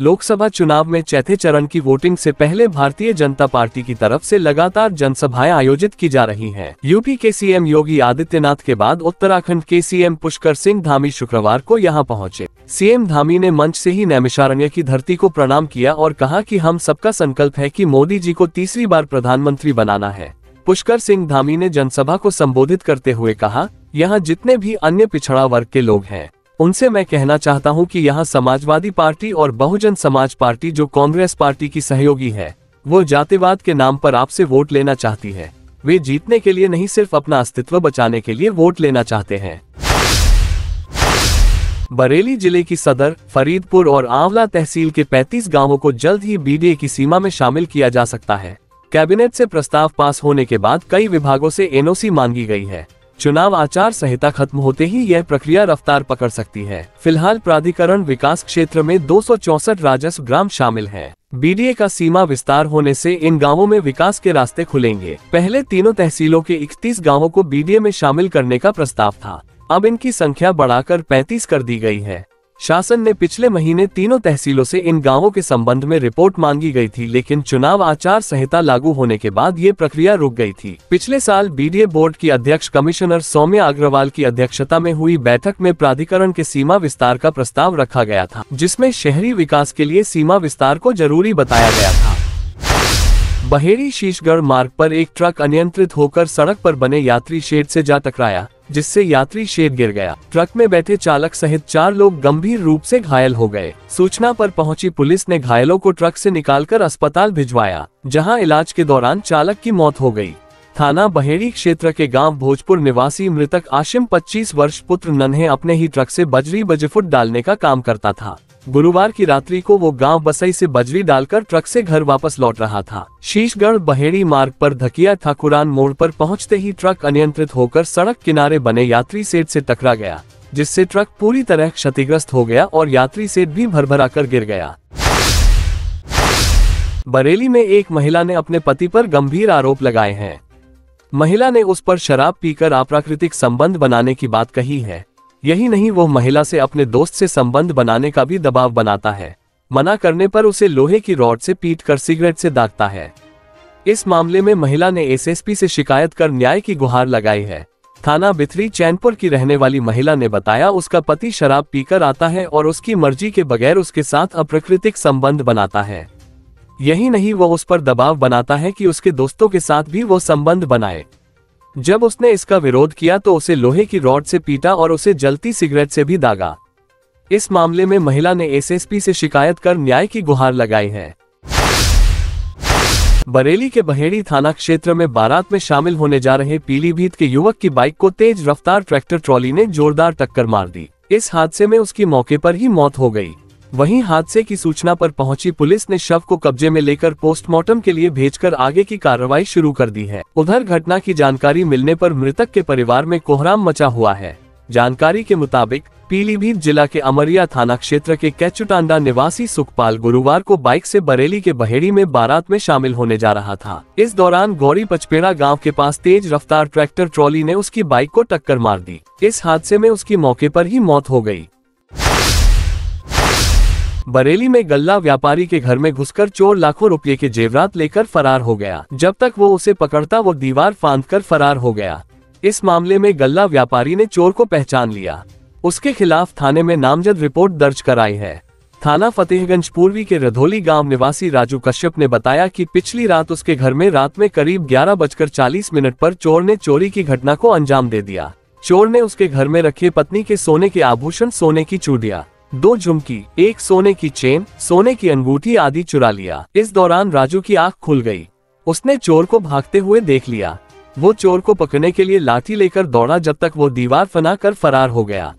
लोकसभा चुनाव में चौथे चरण की वोटिंग से पहले भारतीय जनता पार्टी की तरफ से लगातार जनसभाएं आयोजित की जा रही हैं। यूपी के सीएम योगी आदित्यनाथ के बाद उत्तराखंड के सीएम पुष्कर सिंह धामी शुक्रवार को यहां पहुंचे। सीएम धामी ने मंच से ही नैमिषारण्य की धरती को प्रणाम किया और कहा कि हम सबका संकल्प है कि मोदी जी को तीसरी बार प्रधानमंत्री बनाना है। पुष्कर सिंह धामी ने जनसभा को संबोधित करते हुए कहा, यहाँ जितने भी अन्य पिछड़ा वर्ग के लोग हैं उनसे मैं कहना चाहता हूं कि यहाँ समाजवादी पार्टी और बहुजन समाज पार्टी जो कांग्रेस पार्टी की सहयोगी है, वो जातिवाद के नाम पर आपसे वोट लेना चाहती है। वे जीतने के लिए नहीं, सिर्फ अपना अस्तित्व बचाने के लिए वोट लेना चाहते हैं। बरेली जिले की सदर, फरीदपुर और आंवला तहसील के 35 गाँवों को जल्द ही बीडीए की सीमा में शामिल किया जा सकता है। कैबिनेट से प्रस्ताव पास होने के बाद कई विभागों से एनओसी मांगी गई है। चुनाव आचार संहिता खत्म होते ही यह प्रक्रिया रफ्तार पकड़ सकती है। फिलहाल प्राधिकरण विकास क्षेत्र में 264 राजस्व ग्राम शामिल हैं। बीडीए का सीमा विस्तार होने से इन गांवों में विकास के रास्ते खुलेंगे। पहले तीनों तहसीलों के 31 गांवों को बीडीए में शामिल करने का प्रस्ताव था, अब इनकी संख्या बढ़ाकर 35 कर दी गई है। शासन ने पिछले महीने तीनों तहसीलों से इन गांवों के संबंध में रिपोर्ट मांगी गई थी, लेकिन चुनाव आचार संहिता लागू होने के बाद ये प्रक्रिया रुक गई थी। पिछले साल बीडीए बोर्ड की अध्यक्ष कमिश्नर सौम्या अग्रवाल की अध्यक्षता में हुई बैठक में प्राधिकरण के सीमा विस्तार का प्रस्ताव रखा गया था, जिसमें शहरी विकास के लिए सीमा विस्तार को जरूरी बताया गया था। बहेड़ी शीशगढ़ मार्ग पर एक ट्रक अनियंत्रित होकर सड़क पर बने यात्री शेड से जा टकराया, जिससे यात्री शेड गिर गया। ट्रक में बैठे चालक सहित 4 लोग गंभीर रूप से घायल हो गए। सूचना पर पहुंची पुलिस ने घायलों को ट्रक से निकालकर अस्पताल भिजवाया, जहां इलाज के दौरान चालक की मौत हो गई। थाना बहेड़ी क्षेत्र के गांव भोजपुर निवासी मृतक आशिम 25 वर्ष पुत्र नन्हे अपने ही ट्रक से बजरी बजफुट डालने का काम करता था। गुरुवार की रात्रि को वो गांव बसई से बजरी डालकर ट्रक से घर वापस लौट रहा था। शीशगढ़ बहेड़ी मार्ग पर धकिया ठाकुरान मोड़ पर पहुंचते ही ट्रक अनियंत्रित होकर सड़क किनारे बने यात्री सेड से टकरा गया, जिससे ट्रक पूरी तरह क्षतिग्रस्त हो गया और यात्री सेड भी भरभराकर गिर गया। बरेली में एक महिला ने अपने पति पर गंभीर आरोप लगाए हैं। महिला ने उस पर शराब पीकर अप्राकृतिक संबंध बनाने की बात कही है। यही नहीं, वो महिला से अपने दोस्त से संबंध बनाने का भी दबाव बनाता है। मना करने पर उसे लोहे की रॉड से पीटकर सिगरेट से दागता है। इस मामले में महिला ने एसएसपी से शिकायत कर न्याय की गुहार लगाई है। थाना बिथरी चैनपुर की रहने वाली महिला ने बताया, उसका पति शराब पीकर आता है और उसकी मर्जी के बगैर उसके साथ अप्राकृतिक संबंध बनाता है। यही नहीं, वो उस पर दबाव बनाता है कि उसके दोस्तों के साथ भी वो संबंध बनाए। जब उसने इसका विरोध किया तो उसे लोहे की रॉड से पीटा और उसे जलती सिगरेट से भी दागा। इस मामले में महिला ने एसएसपी से शिकायत कर न्याय की गुहार लगाई है। बरेली के बहेड़ी थाना क्षेत्र में बारात में शामिल होने जा रहे पीलीभीत के युवक की बाइक को तेज रफ्तार ट्रैक्टर ट्रॉली ने जोरदार टक्कर मार दी। इस हादसे में उसकी मौके पर ही मौत हो गई। वहीं हादसे की सूचना पर पहुंची पुलिस ने शव को कब्जे में लेकर पोस्टमार्टम के लिए भेजकर आगे की कार्रवाई शुरू कर दी है। उधर घटना की जानकारी मिलने पर मृतक के परिवार में कोहराम मचा हुआ है। जानकारी के मुताबिक पीलीभीत जिला के अमरिया थाना क्षेत्र के कैचुटांडा निवासी सुखपाल गुरुवार को बाइक से बरेली के बहेड़ी में बारात में शामिल होने जा रहा था। इस दौरान गौरी पचपेड़ा गांव के पास तेज रफ्तार ट्रैक्टर ट्रॉली ने उसकी बाइक को टक्कर मार दी। इस हादसे में उसकी मौके पर ही मौत हो गई। बरेली में गल्ला व्यापारी के घर में घुसकर चोर लाखों रुपए के जेवरात लेकर फरार हो गया। जब तक वो उसे पकड़ता वो दीवार फांदकर फरार हो गया। इस मामले में गल्ला व्यापारी ने चोर को पहचान लिया। उसके खिलाफ थाने में नामजद रिपोर्ट दर्ज कराई है। थाना फतेहगंज पूर्वी के रघोली गांव निवासी राजू कश्यप ने बताया कि पिछली रात उसके घर में करीब 11:40 पर चोर ने चोरी की घटना को अंजाम दे दिया। चोर ने उसके घर में रखे पत्नी के सोने के आभूषण, सोने की चूड़ियां, 2 झुमकी, 1 सोने की चेन, सोने की अंगूठी आदि चुरा लिया। इस दौरान राजू की आंख खुल गई। उसने चोर को भागते हुए देख लिया। वो चोर को पकड़ने के लिए लाठी लेकर दौड़ा, जब तक वो दीवार फना कर फरार हो गया।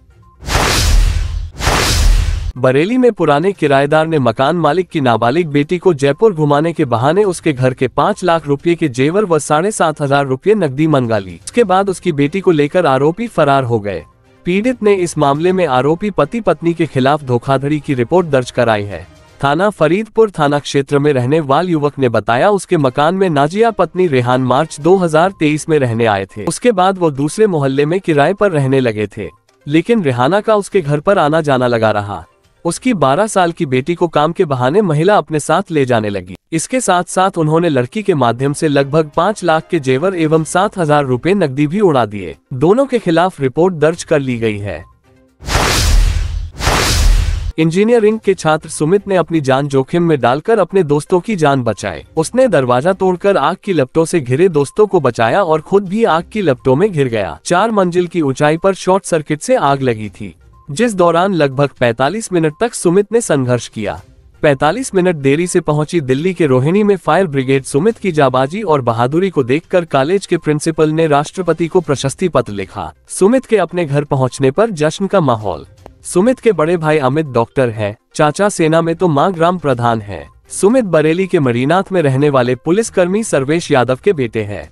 बरेली में पुराने किराएदार ने मकान मालिक की नाबालिग बेटी को जयपुर घुमाने के बहाने उसके घर के 5 लाख रुपए के जेवर व 7,500 रुपये नकदी मंगा ली। उसके बाद उसकी बेटी को लेकर आरोपी फरार हो गए। पीड़ित ने इस मामले में आरोपी पति पत्नी के खिलाफ धोखाधड़ी की रिपोर्ट दर्ज कराई है। थाना फरीदपुर थाना क्षेत्र में रहने वाले युवक ने बताया, उसके मकान में नाजिया पत्नी रेहान मार्च 2023 में रहने आए थे। उसके बाद वो दूसरे मोहल्ले में किराए पर रहने लगे थे, लेकिन रेहाना का उसके घर पर आना जाना लगा रहा। उसकी 12 साल की बेटी को काम के बहाने महिला अपने साथ ले जाने लगी। इसके साथ साथ उन्होंने लड़की के माध्यम से लगभग 5 लाख के जेवर एवं 7,000 रुपए नकदी भी उड़ा दिए। दोनों के खिलाफ रिपोर्ट दर्ज कर ली गई है। इंजीनियरिंग के छात्र सुमित ने अपनी जान जोखिम में डालकर अपने दोस्तों की जान बचाई। उसने दरवाजा तोड़कर आग की लपटों से घिरे दोस्तों को बचाया और खुद भी आग की लपटों में घिर गया। 4 मंजिल की ऊंचाई पर शॉर्ट सर्किट से आग लगी थी, जिस दौरान लगभग 45 मिनट तक सुमित ने संघर्ष किया। 45 मिनट देरी से पहुंची दिल्ली के रोहिणी में फायर ब्रिगेड सुमित की जाबाजी और बहादुरी को देखकर कॉलेज के प्रिंसिपल ने राष्ट्रपति को प्रशस्ति पत्र लिखा। सुमित के अपने घर पहुँचने पर जश्न का माहौल। सुमित के बड़े भाई अमित डॉक्टर हैं, चाचा सेना में तो मां ग्राम प्रधान हैं। सुमित बरेली के मरीनाथ में रहने वाले पुलिसकर्मी सर्वेश यादव के बेटे हैं।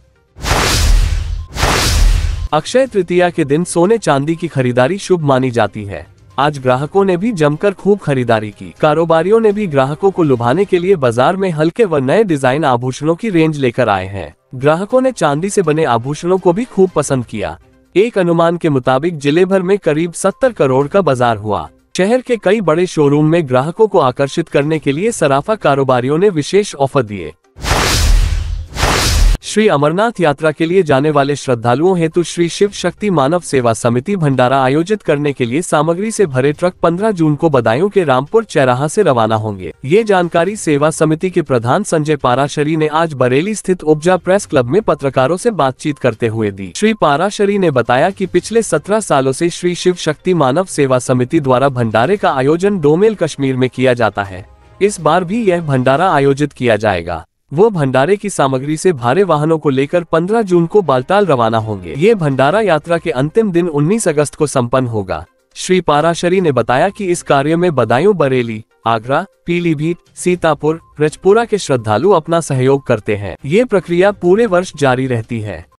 अक्षय तृतीया के दिन सोने चांदी की खरीदारी शुभ मानी जाती है। आज ग्राहकों ने भी जमकर खूब खरीदारी की। कारोबारियों ने भी ग्राहकों को लुभाने के लिए बाजार में हल्के व नए डिजाइन आभूषणों की रेंज लेकर आए हैं। ग्राहकों ने चांदी से बने आभूषणों को भी खूब पसंद किया। एक अनुमान के मुताबिक जिले भर में करीब 70 करोड़ का बाजार हुआ। शहर के कई बड़े शोरूम में ग्राहकों को आकर्षित करने के लिए सराफा कारोबारियों ने विशेष ऑफर दिए। श्री अमरनाथ यात्रा के लिए जाने वाले श्रद्धालुओं हेतु श्री शिव शक्ति मानव सेवा समिति भंडारा आयोजित करने के लिए सामग्री से भरे ट्रक 15 जून को बदायूं के रामपुर चौराहा से रवाना होंगे। ये जानकारी सेवा समिति के प्रधान संजय पाराशरी ने आज बरेली स्थित उपजा प्रेस क्लब में पत्रकारों से बातचीत करते हुए दी। श्री पाराशरी ने बताया कि पिछले 17 सालों से श्री शिव शक्ति मानव सेवा समिति द्वारा भंडारे का आयोजन डोमेल कश्मीर में किया जाता है। इस बार भी यह भंडारा आयोजित किया जाएगा। वो भंडारे की सामग्री से भारे वाहनों को लेकर 15 जून को बालताल रवाना होंगे। ये भंडारा यात्रा के अंतिम दिन 19 अगस्त को संपन्न होगा। श्री पाराशरी ने बताया कि इस कार्य में बदायूं, बरेली, आगरा, पीलीभीत, सीतापुर, रजपुरा के श्रद्धालु अपना सहयोग करते हैं। ये प्रक्रिया पूरे वर्ष जारी रहती है।